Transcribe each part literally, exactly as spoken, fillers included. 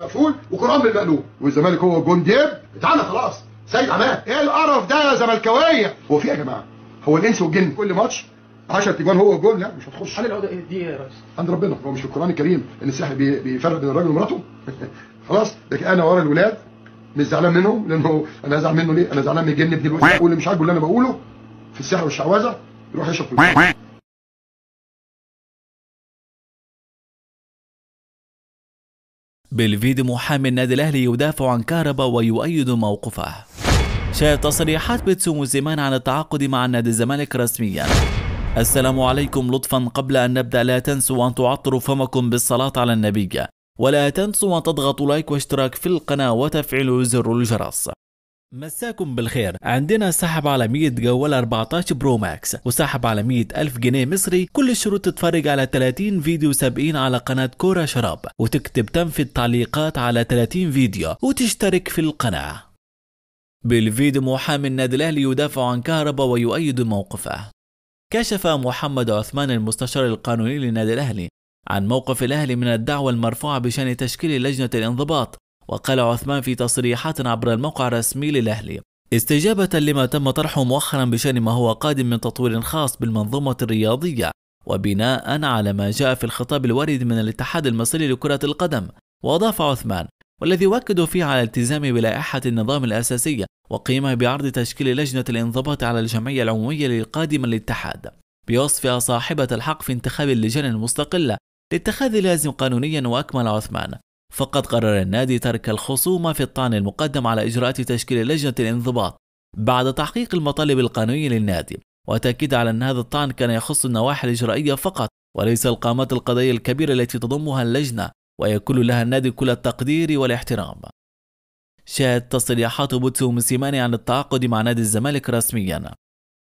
مقفول وقرآن بالمقلوب والزمالك هو الجون ديب بتاعنا خلاص. سيد عماد، ايه القرف ده يا زملكاويه؟ هو في يا جماعه هو الانس والجن كل ماتش عشرة تجوان هو والجون؟ لا مش هتخش. هل العقده دي يا ريس عند ربنا؟ هو مش في القرآن الكريم ان الساحر بيفرق بين الراجل ومراته؟ خلاص لكن انا ورا الولاد مش زعلان منهم، لانه انا زعلان منه ليه؟ انا زعلان من الجن ابني دلوقتي واللي مش عاجبه اللي انا بقوله في السحر والشعوذه يروح يشرب في بالفيديو. محامي النادي الاهلي يدافع عن كهربا ويؤيد موقفه. شاهد تصريحات بوتسو موسيماني عن التعاقد مع النادي الزمالك رسميا. السلام عليكم. لطفا قبل ان نبدا لا تنسوا ان تعطروا فمكم بالصلاه على النبي، ولا تنسوا ان تضغطوا لايك واشتراك في القناه وتفعيلوا زر الجرس. مساكم بالخير. عندنا سحب على مية جوال أربعتاشر برو ماكس، وسحب على مية ألف جنيه مصري. كل الشروط تتفرج على تلاتين فيديو سابقين على قناة كورة شراب، وتكتب تم في التعليقات على تلاتين فيديو وتشترك في القناة. بالفيديو محامي النادي الأهلي يدافع عن كهربا ويؤيد موقفه. كشف محمد عثمان المستشار القانوني للنادي الأهلي عن موقف الأهلي من الدعوى المرفوعة بشأن تشكيل لجنة الانضباط. وقال عثمان في تصريحات عبر الموقع الرسمي للأهلي استجابة لما تم طرحه مؤخرا بشأن ما هو قادم من تطوير خاص بالمنظومة الرياضية، وبناء على ما جاء في الخطاب الوارد من الاتحاد المصري لكرة القدم. وأضاف عثمان والذي يؤكد فيه على الالتزام بلائحة النظام الأساسية وقيمه بعرض تشكيل لجنة الانضباط على الجمعية العمومية القادمة للاتحاد، بوصفها صاحبة الحق في انتخاب اللجان المستقلة لاتخاذ لازم قانونيا. وأكمل عثمان فقد قرر النادي ترك الخصومة في الطعن المقدم على إجراءات تشكيل لجنة الانضباط بعد تحقيق المطالب القانونية للنادي، وتأكيد على أن هذا الطعن كان يخص النواحي الإجرائية فقط وليس القامات القضائية الكبيرة التي تضمها اللجنة، ويكون لها النادي كل التقدير والاحترام. شاهد تصريحات بوتسو موسيماني عن التعاقد مع نادي الزمالك رسميا.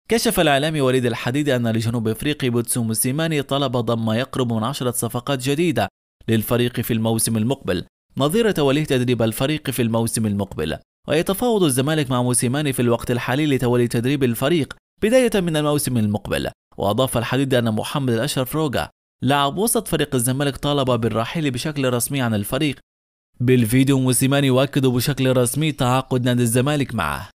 كشف الإعلامي وليد الحديد أن لجنوب أفريقي بوتسو موسيماني طلب ضم ما يقرب من عشرة صفقات جديدة للفريق في الموسم المقبل نظير توليه تدريب الفريق في الموسم المقبل، ويتفاوض الزمالك مع موسيماني في الوقت الحالي لتولي تدريب الفريق بداية من الموسم المقبل. وأضاف الحديد أن محمد الأشرف روجا لاعب وسط فريق الزمالك طالب بالرحيل بشكل رسمي عن الفريق. بالفيديو موسيماني يؤكد بشكل رسمي تعاقد نادي الزمالك معه.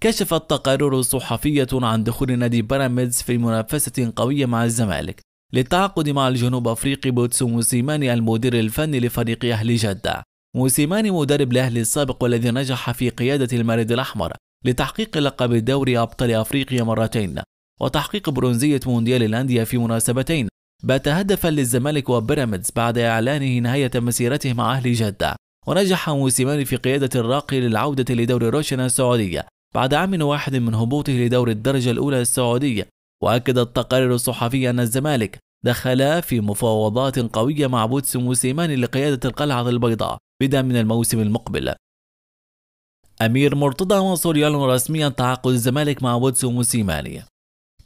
كشفت تقارير صحفية عن دخول نادي بيراميدز في منافسة قوية مع الزمالك للتعاقد مع الجنوب أفريقي بوتسو موسيماني المدير الفني لفريق أهلي جدة. موسيماني مدرب الأهلي السابق والذي نجح في قيادة المارد الأحمر لتحقيق لقب دوري أبطال أفريقيا مرتين وتحقيق برونزية مونديال الأندية في مناسبتين، بات هدفا للزمالك وبيراميدز بعد إعلانه نهاية مسيرته مع أهلي جدة. ونجح موسيماني في قيادة الراقي للعودة لدوري روشنا السعودية بعد عام واحد من هبوطه لدوري الدرجة الأولى السعودية. وأكد التقارير الصحفية أن الزمالك دخل في مفاوضات قوية مع بوتسو موسيماني لقيادة القلعة البيضاء بدءا من الموسم المقبل. أمير مرتضى منصور يعلن رسميا تعاقد الزمالك مع بوتسو موسيماني.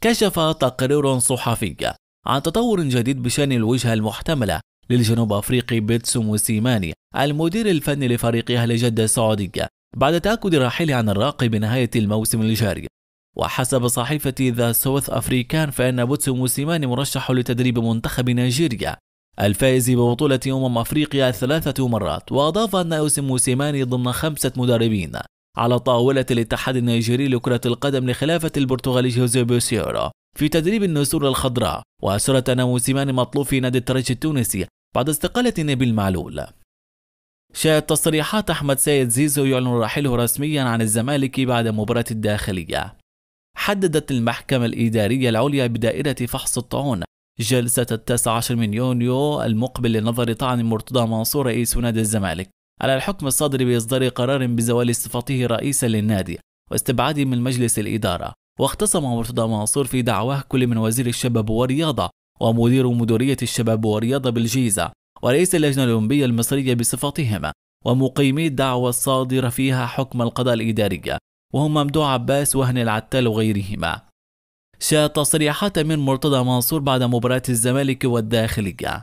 كشف تقرير صحفي عن تطور جديد بشأن الوجهة المحتملة للجنوب أفريقي بوتسو موسيماني المدير الفني لفريق أهل جدة السعودية بعد تأكد رحيله عن الراقي بنهاية الموسم الجاري. وحسب صحيفة ذا ساوث أفريكان فإن بوتسو موسيماني مرشح لتدريب منتخب نيجيريا الفائز ببطولة أمم أفريقيا ثلاثة مرات. وأضاف أن اسم موسيماني ضمن خمسة مدربين على طاولة الاتحاد النيجيري لكرة القدم لخلافة البرتغالي جوزيو بوسيورو في تدريب النسور الخضراء. وأشارت أن موسيماني مطلوب في نادي الترجي التونسي بعد استقالة نبيل معلول. شاهد تصريحات أحمد سيد زيزو يعلن رحيله رسميا عن الزمالك بعد مباراة الداخلية. حددت المحكمة الإدارية العليا بدائرة فحص الطعون جلسة التاسع عشر من يونيو المقبل لنظر طعن مرتضى منصور رئيس نادي الزمالك على الحكم الصادر بإصدار قرار بزوال صفته رئيسا للنادي واستبعاده من مجلس الإدارة. واختصم مرتضى منصور في دعواه كل من وزير الشباب والرياضة ومدير مديرية الشباب والرياضة بالجيزة ورئيس اللجنة الأولمبية المصرية بصفتهما ومقيمي الدعوة الصادرة فيها حكم القضاء الإدارية وهم ممدوح عباس وهني العتال وغيرهما. شاهد تصريحات أمير مرتضى منصور بعد مباراة الزمالك والداخلية.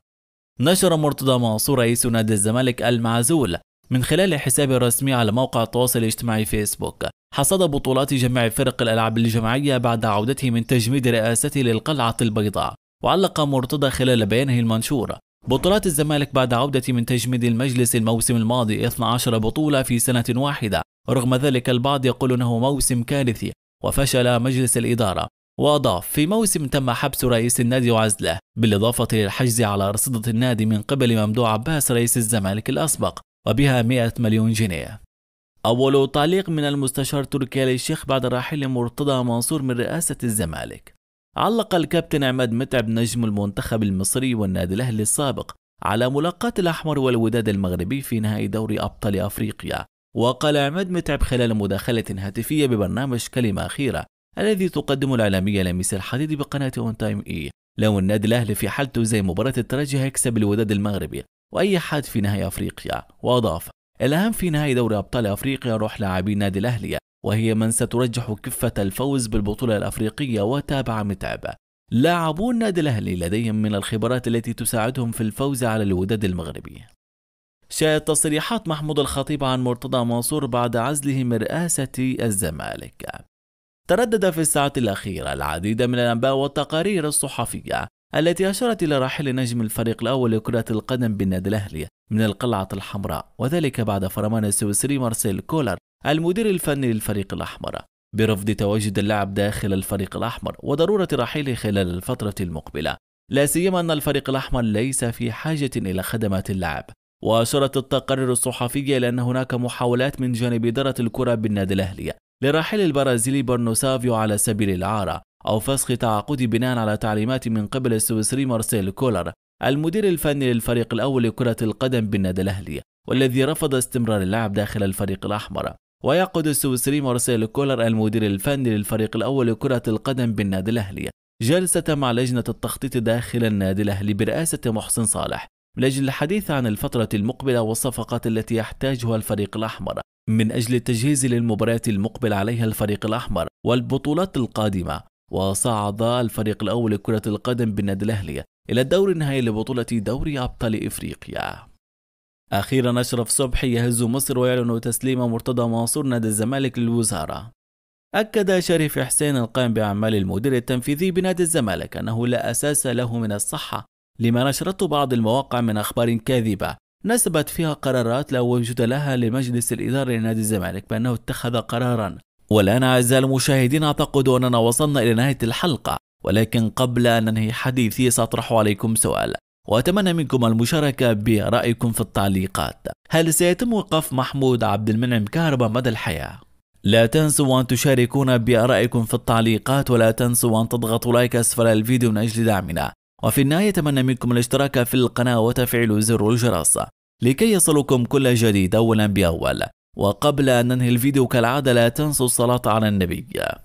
نشر مرتضى منصور رئيس نادي الزمالك المعزول من خلال حسابه الرسمي على موقع التواصل الاجتماعي فيسبوك حصد بطولات جميع فرق الألعاب الجماعية بعد عودته من تجميد رئاسته للقلعة البيضاء. وعلق مرتضى خلال بيانه المنشور بطولات الزمالك بعد عودة من تجميد المجلس الموسم الماضي اثنتي عشرة بطولة في سنة واحدة. رغم ذلك البعض يقول أنه موسم كارثي وفشل مجلس الإدارة، وأضاف في موسم تم حبس رئيس النادي وعزله، بالإضافة للحجز على رصيدة النادي من قبل ممدوح عباس رئيس الزمالك الأسبق وبها مئة مليون جنيه. أول تعليق من المستشار تركي آل الشيخ بعد رحيل مرتضى منصور من رئاسة الزمالك. علق الكابتن عماد متعب نجم المنتخب المصري والنادي الأهلي السابق على ملاقاة الأحمر والوداد المغربي في نهائي دوري أبطال أفريقيا، وقال عماد متعب خلال مداخلة هاتفية ببرنامج كلمة أخيرة الذي تقدم الإعلامية لميس الحديدي بقناة اون تايم إي، لو النادي الأهلي في حالته زي مباراة الترجي هيكسب الوداد المغربي وأي حد في نهائي أفريقيا. وأضاف الأهم في نهائي دوري أبطال أفريقيا روح لاعبي النادي الأهلي، وهي من سترجح كفة الفوز بالبطولة الأفريقية. وتابع متعب لاعبو النادي الأهلي لديهم من الخبرات التي تساعدهم في الفوز على الوداد المغربي. شاهدت تصريحات محمود الخطيب عن مرتضى منصور بعد عزله من رئاسة الزمالك. تردد في الساعات الأخيرة العديد من الأنباء والتقارير الصحفية التي أشارت إلى رحيل نجم الفريق الأول لكرة القدم بالنادي الأهلي من القلعة الحمراء، وذلك بعد فرمان السويسري مارسيل كولر المدير الفني للفريق الأحمر برفض تواجد اللاعب داخل الفريق الأحمر وضرورة رحيله خلال الفترة المقبلة، لا سيما أن الفريق الأحمر ليس في حاجة إلى خدمات اللاعب. وأشارت التقارير الصحفية إلى أن هناك محاولات من جانب إدارة الكرة بالنادي الأهلي لرحيل البرازيلي برنو سافيو على سبيل الإعارة أو فسخ تعاقد بناء على تعليمات من قبل السويسري مارسيل كولر المدير الفني للفريق الأول لكرة القدم بالنادي الأهلي، والذي رفض استمرار اللاعب داخل الفريق الأحمر. ويعقد السويسري مارسيل كولر المدير الفني للفريق الأول لكرة القدم بالنادي الأهلي جلسة مع لجنة التخطيط داخل النادي الأهلي برئاسة محسن صالح من أجل الحديث عن الفترة المقبلة والصفقات التي يحتاجها الفريق الأحمر من أجل التجهيز للمباريات المقبل عليها الفريق الأحمر والبطولات القادمة. وصعد الفريق الأول لكرة القدم بالنادي الأهلي إلى الدور النهائي لبطولة دوري أبطال إفريقيا. أخيرا أشرف صبحي يهز مصر ويعلن تسليم مرتضى منصور نادي الزمالك للوزارة. أكد شريف حسين القائم بأعمال المدير التنفيذي بنادي الزمالك أنه لا أساس له من الصحة لما نشرته بعض المواقع من أخبار كاذبة نسبت فيها قرارات لا وجود لها لمجلس الإدارة لنادي الزمالك بأنه اتخذ قرارا. والآن أعزائي المشاهدين أعتقد أننا وصلنا إلى نهاية الحلقة، ولكن قبل أن ننهي حديثي سأطرح عليكم سؤال وأتمنى منكم المشاركة برأيكم في التعليقات. هل سيتم إيقاف محمود عبد المنعم كهربا مدى الحياة؟ لا تنسوا أن تشاركونا بآرائكم في التعليقات، ولا تنسوا أن تضغطوا لايك أسفل الفيديو من أجل دعمنا. وفي النهاية أتمنى منكم الاشتراك في القناة وتفعيل زر الجرس لكي يصلكم كل جديد أولا بأول. وقبل أن ننهي الفيديو كالعادة لا تنسوا الصلاة على النبي.